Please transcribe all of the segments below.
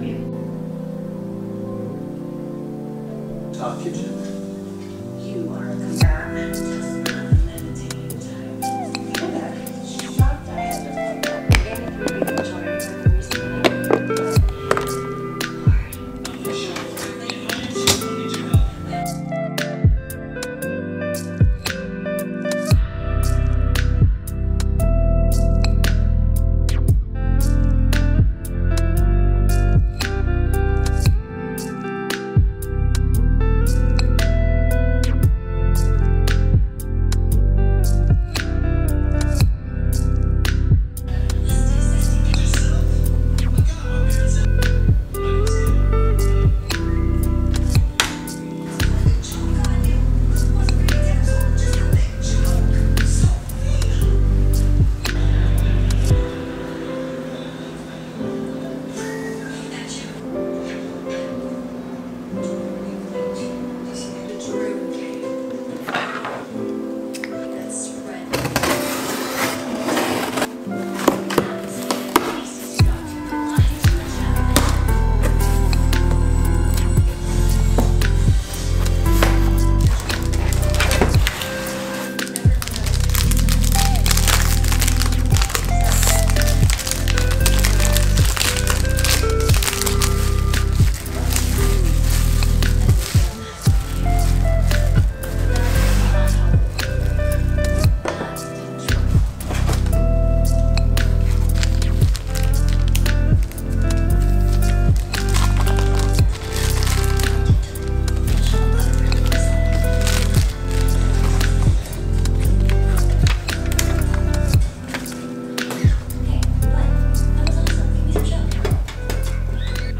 Cooking. Top kitchen. You are a commitment.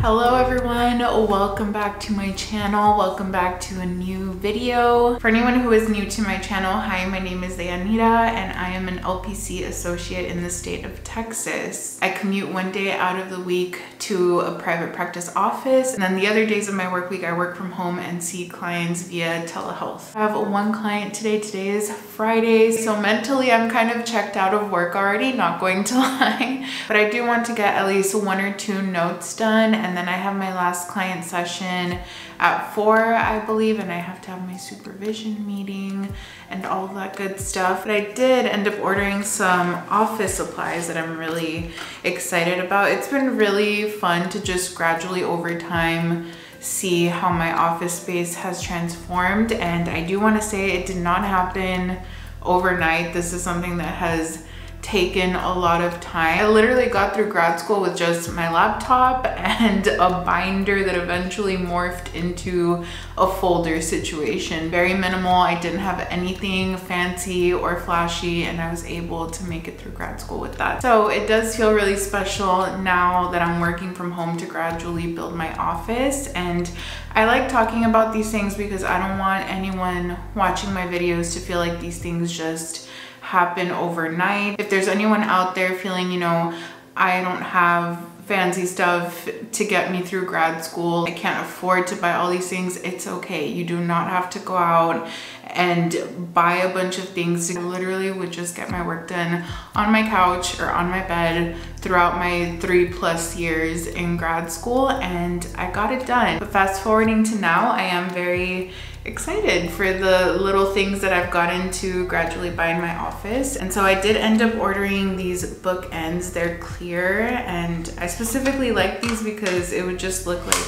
Hello everyone, welcome back to my channel. Welcome back to a new video. For anyone who is new to my channel, hi, my name is Anita and I am an LPC associate in the state of Texas. I commute one day out of the week to a private practice office, and then the other days of my work week I work from home and see clients via telehealth. I have one client today. Today is Friday, so mentally I'm kind of checked out of work already, not going to lie, but I do want to get at least one or two notes done, and then I have my last client session at 4, I believe, and I have to have my supervision meeting and all that good stuff. But I did end up ordering some office supplies that I'm really excited about. It's been really fun to just gradually over time see how my office space has transformed, and I do want to say it did not happen overnight. This is something that has taken a lot of time. I literally got through grad school with just my laptop and a binder that eventually morphed into a folder situation. Very minimal. I didn't have anything fancy or flashy, and I was able to make it through grad school with that. So it does feel really special now that I'm working from home to gradually build my office. And I like talking about these things because I don't want anyone watching my videos to feel like these things just happen overnight. If there's anyone out there feeling, you know, I don't have fancy stuff to get me through grad school, I can't afford to buy all these things, it's okay. You do not have to go out and buy a bunch of things. I literally would just get my work done on my couch or on my bed throughout my 3+ years in grad school, and I got it done. But fast forwarding to now, I am very excited for the little things that I've gotten to gradually buy in my office. And so I did end up ordering these bookends. They're clear, and I specifically like these because it would just look like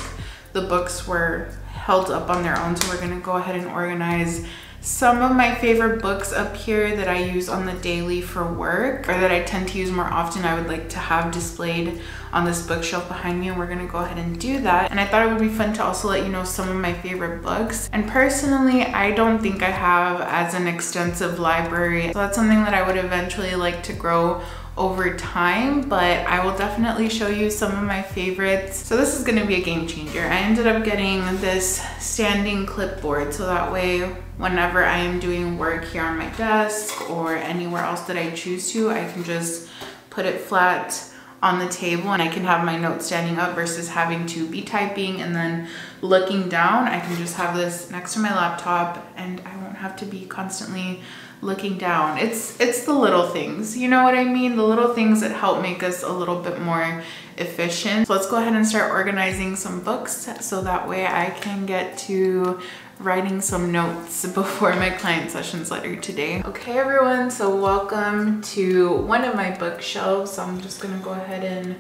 the books were held up on their own. So we're gonna go ahead and organize some of my favorite books up here that I use on the daily for work, or that I tend to use more often. I would like to have displayed on this bookshelf behind me, and we're gonna go ahead and do that. And I thought it would be fun to also let you know some of my favorite books. And personally, I don't think I have as an extensive library, so that's something that I would eventually like to grow over time, but I will definitely show you some of my favorites. So this is gonna be a game changer. I ended up getting this standing clipboard, so that way whenever I am doing work here on my desk or anywhere else that I choose to, I can just put it flat on the table and I can have my notes standing up versus having to be typing and then looking down. I can just have this next to my laptop and I won't have to be constantly looking down. It's the little things, you know what I mean? The little things that help make us a little bit more efficient. So let's go ahead and start organizing some books so that way I can get to writing some notes before my client sessions later today. Okay everyone, so welcome to one of my bookshelves. So I'm just gonna go ahead and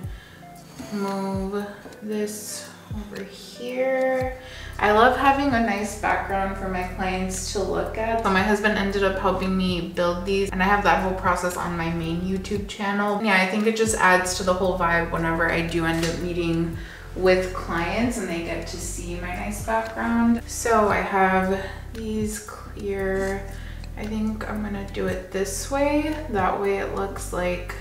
move this over here. I love having a nice background for my clients to look at. So my husband ended up helping me build these, and I have that whole process on my main YouTube channel. Yeah, I think it just adds to the whole vibe whenever I do end up meeting with clients and they get to see my nice background. So I have these clear, I think I'm gonna do it this way. That way it looks like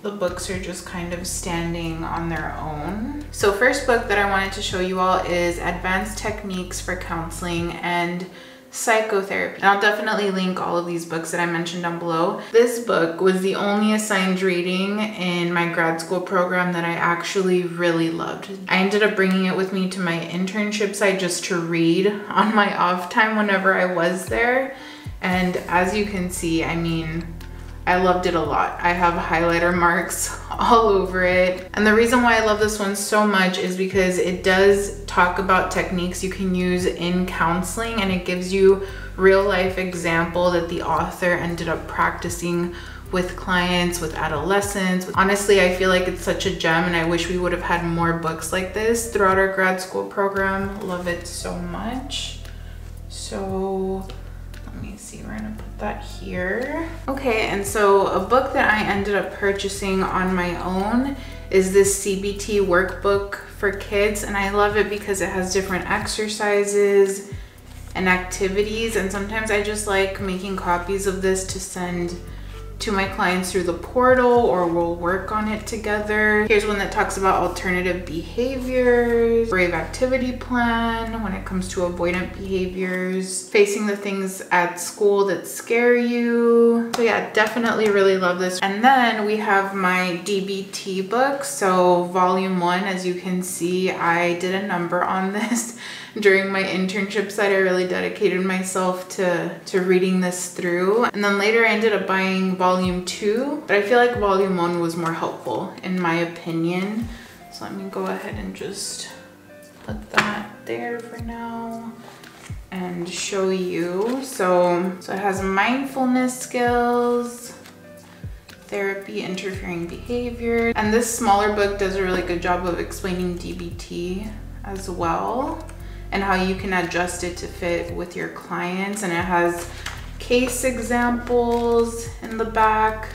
the books are just kind of standing on their own. So first book that I wanted to show you all is Advanced Techniques for Counseling and Psychotherapy. And I'll definitely link all of these books that I mentioned down below. This book was the only assigned reading in my grad school program that I actually really loved. I ended up bringing it with me to my internship site just to read on my off time whenever I was there. And as you can see, I mean, I loved it a lot. I have highlighter marks all over it. And the reason why I love this one so much is because it does talk about techniques you can use in counseling, and it gives you real life example that the author ended up practicing with clients, with adolescents. Honestly, I feel like it's such a gem, and I wish we would have had more books like this throughout our grad school program. Love it so much. So let me see, we're gonna put that here. Okay, and so a book that I ended up purchasing on my own is this CBT workbook for kids, and I love it because it has different exercises and activities, and sometimes I just like making copies of this to send to my clients through the portal, or we'll work on it together. Here's one that talks about alternative behaviors, brave activity plan when it comes to avoidant behaviors, facing the things at school that scare you. So yeah, definitely really love this. And then we have my DBT book. So volume 1, as you can see, I did a number on this. During my internship site, I really dedicated myself to reading this through. And then later I ended up buying volume 2, but I feel like volume 1 was more helpful in my opinion. So let me go ahead and just put that there for now and show you. So it has mindfulness skills, therapy, interfering behavior. And this smaller book does a really good job of explaining DBT as well, and how you can adjust it to fit with your clients. And it has case examples in the back.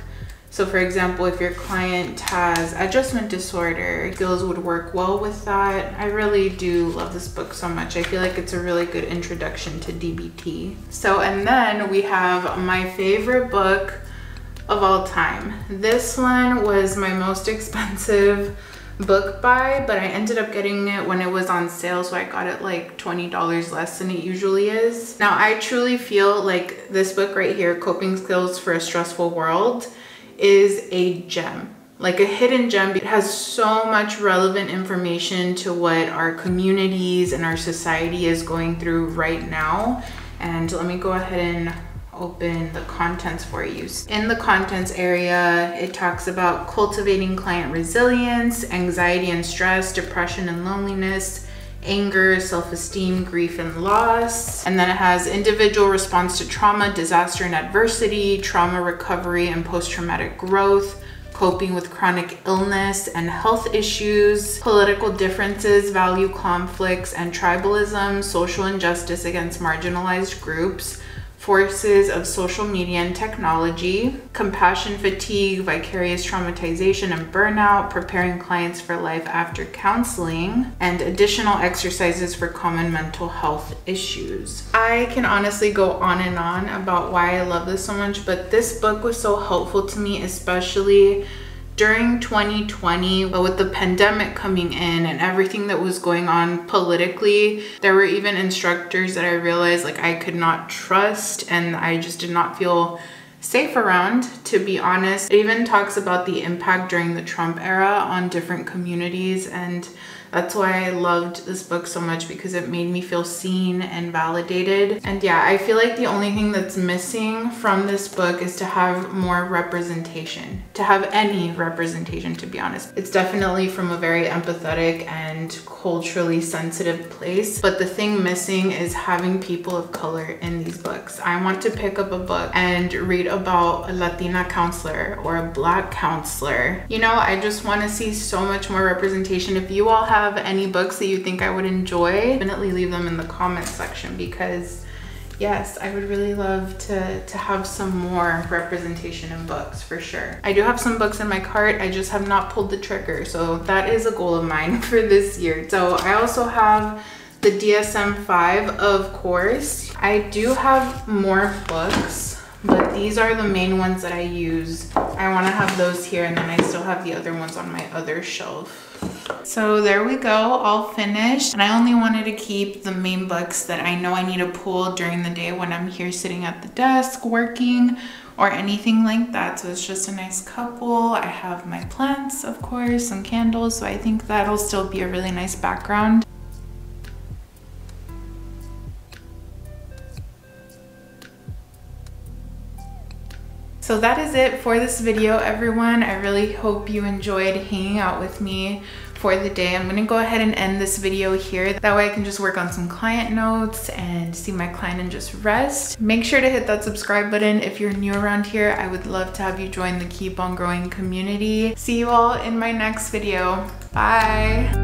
So for example, if your client has adjustment disorder, skills would work well with that. I really do love this book so much. I feel like it's a really good introduction to DBT. So, and then we have my favorite book of all time. This one was my most expensive book buy, but I ended up getting it when it was on sale, so I got it like $20 less than it usually is. Now I truly feel like this book right here, Coping Skills for a Stressful World, is a gem, like a hidden gem. It has so much relevant information to what our communities and our society is going through right now. And let me go ahead and open the contents for you. In the contents area, it talks about cultivating client resilience, anxiety and stress, depression and loneliness, anger, self-esteem, grief and loss. And then it has individual response to trauma, disaster and adversity, trauma recovery and post-traumatic growth, coping with chronic illness and health issues, political differences, value conflicts and tribalism, social injustice against marginalized groups, forces of social media and technology, compassion fatigue, vicarious traumatization and burnout, preparing clients for life after counseling, and additional exercises for common mental health issues. I can honestly go on and on about why I love this so much, but this book was so helpful to me, especially during 2020, but with the pandemic coming in and everything that was going on politically, there were even instructors that I realized like I could not trust and I just did not feel safe around, to be honest. It even talks about the impact during the Trump era on different communities and That's why I loved this book so much, because it made me feel seen and validated. And yeah, I feel like the only thing that's missing from this book is to have more representation, to have any representation, to be honest. It's definitely from a very empathetic and culturally sensitive place, but the thing missing is having people of color in these books. I want to pick up a book and read about a Latina counselor or a Black counselor. You know, I just want to see so much more representation. If you all have any books that you think I would enjoy, definitely leave them in the comments section, because yes, I would really love to have some more representation in books, for sure. I do have some books in my cart, I just have not pulled the trigger, so that is a goal of mine for this year. So I also have the DSM-5, of course. I do have more books, but these are the main ones that I use. I want to have those here, and then I still have the other ones on my other shelf. So there we go, all finished. And I only wanted to keep the main books that I know I need to pull during the day when I'm here sitting at the desk working or anything like that. So it's just a nice couple. I have my plants, of course, some candles. So I think that'll still be a really nice background. So that is it for this video, everyone. I really hope you enjoyed hanging out with me for the day. I'm gonna go ahead and end this video here. That way I can just work on some client notes and see my client and just rest. Make sure to hit that subscribe button if you're new around here. I would love to have you join the Keep On Growing community. See you all in my next video. Bye.